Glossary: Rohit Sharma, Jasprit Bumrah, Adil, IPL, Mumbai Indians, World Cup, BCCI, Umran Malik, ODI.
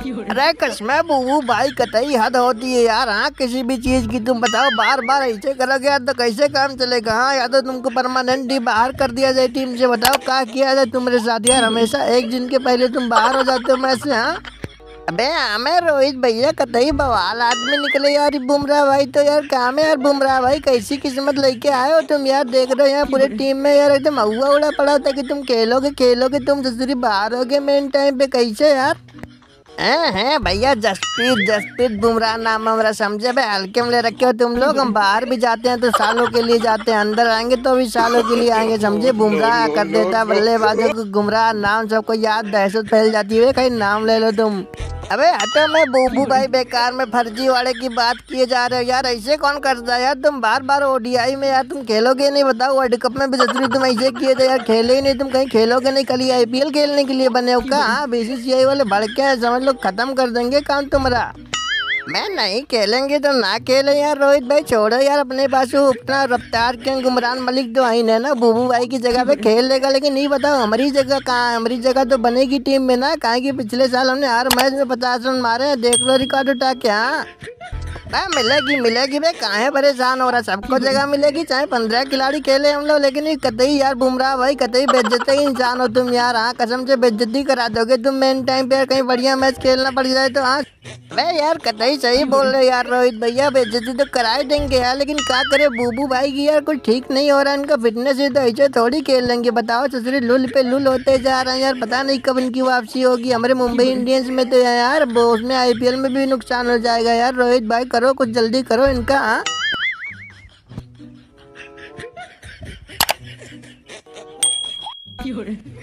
अरे कस्मे बुबू भाई कतई हद होती है यार। हाँ किसी भी चीज की तुम बताओ बार बार ऐसे करोगे यार तो कैसे काम चलेगा। हाँ या तो तुमको परमानेंटली बाहर कर दिया जाए टीम से। बताओ क्या किया जाए तुम्हारे साथ यार। हमेशा एक दिन के पहले तुम बाहर हो जाते हो मैच से। हाँ अबे हमें रोहित भैया कतई बवाल आदमी निकले यार। बुमराह भाई तो यार काम है यार। बुमराह भाई कैसी किस्मत लेके आए हो तुम यार। देख रहे हो यार पूरे टीम में यार एकदम हुआ उड़ा पड़ा था कि तुम खेलोगे तुम दूसरी बाहर हो गए मेन टाइम पे। कैसे यार हैं भैया। जसप्रीत बुमराह नाम हमारा समझे भाई। हल्के में ले रखे हो तुम लोग। हम बाहर भी जाते हैं तो सालों के लिए जाते हैं, अंदर आएंगे तो भी सालों के लिए आएंगे समझे। बुमराह कर देता है बल्लेबाजों को गुमराह। नाम सबको याद दहशत फैल जाती है कहीं नाम ले लो तुम। अबे हटो मैं बूबू भाई बेकार में फर्जी वाले की बात किए जा रहे हो यार। ऐसे कौन करता है यार। तुम बार बार ओडीआई में यार तुम खेलोगे नहीं। बताओ वर्ल्ड कप में भी जरूरी तुम ऐसे किए थे यार। खेले ही नहीं तुम, कहीं खेलोगे नहीं। कल आईपीएल खेलने के लिए बने हो क्या। हाँ बीसीसीआई वाले भड़के हैं समझ लो, खत्म कर देंगे काम तुम्हारा। मैं नहीं खेलेंगे तो ना खेले यार। रोहित भाई छोड़ो यार अपने पास अपना रफ्तार के उमरान मलिक तो आइन है ना, बूबू भाई की जगह पे खेल लेगा। लेकिन नहीं बताओ हमारी जगह कहाँ है। हमारी जगह तो बनेगी टीम में ना। कहा कि पिछले साल हमने हर मैच में 50 रन मारे हैं। देख लो रिकॉर्ड उठा के। हाँ भाई मिलेगी भाई। कहाँ परेशान हो रहा। सबको जगह मिलेगी चाहे 15 खिलाड़ी खेले हम लोग। लेकिन कतई यार बुमराह भाई कतई बेइज्जती इंसान हो तुम यार। हाँ कसम से बेइज्जती करा दोगे तुम मेन टाइम पे। कहीं बढ़िया मैच खेलना पड़ जाए तो। हाँ भाई यार कतई सही बोल रहे यार रोहित भैया। बेइज्जती तो करा ही देंगे यार। लेकिन क्या करे बूबू भाई की यार कुछ ठीक नहीं हो रहा। इनका फिटनेस ही तो ऐसे थोड़ी खेल लेंगे। बताओ ससुरी लुल पे लुल होते जा रहे हैं यार। पता नहीं कब इनकी वापसी होगी। हमारे मुंबई इंडियंस में तो यार उसमें IPL में भी नुकसान हो जाएगा यार। रोहित भाई करो कुछ जल्दी करो इनका। हाँ